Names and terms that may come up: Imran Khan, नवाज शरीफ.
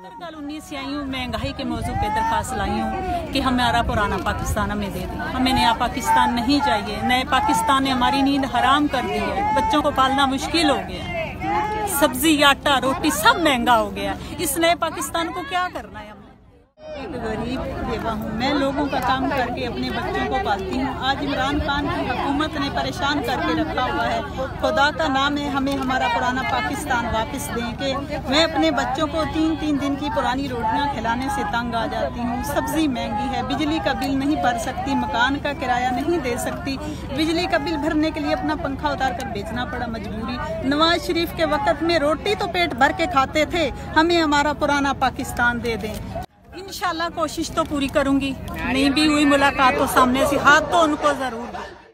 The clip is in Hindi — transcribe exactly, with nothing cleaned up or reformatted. सरकार उन्नीस आई हूँ, महंगाई के मौजू पे दरखास्त लाई हूँ कि हमारा पुराना पाकिस्तान हमें दे दिया, हमें नया पाकिस्तान नहीं चाहिए। नए पाकिस्तान ने हमारी नींद हराम कर दी है, बच्चों को पालना मुश्किल हो गया है, सब्जी आटा रोटी सब महंगा हो गया। इस नए पाकिस्तान को क्या करना है? एक गरीब बेवा हूँ मैं, लोगों का काम करके अपने बच्चों को पालती हूँ। आज इमरान खान की हुकूमत ने परेशान करके रखा हुआ है। खुदा का नाम है, हमें हमारा पुराना पाकिस्तान वापस दें। कि मैं अपने बच्चों को तीन तीन दिन की पुरानी रोटियाँ खिलाने से तंग आ जाती हूँ। सब्जी महंगी है, बिजली का बिल नहीं भर सकती, मकान का किराया नहीं दे सकती, बिजली का बिल भरने के लिए अपना पंखा उतार कर बेचना पड़ा मजबूरी। नवाज शरीफ के वक्त में रोटी तो पेट भर के खाते थे। हमें हमारा पुराना पाकिस्तान दे दें। इंशाल्लाह कोशिश तो पूरी करूंगी, नहीं भी हुई मुलाकात तो सामने से हाथ तो उनको जरूर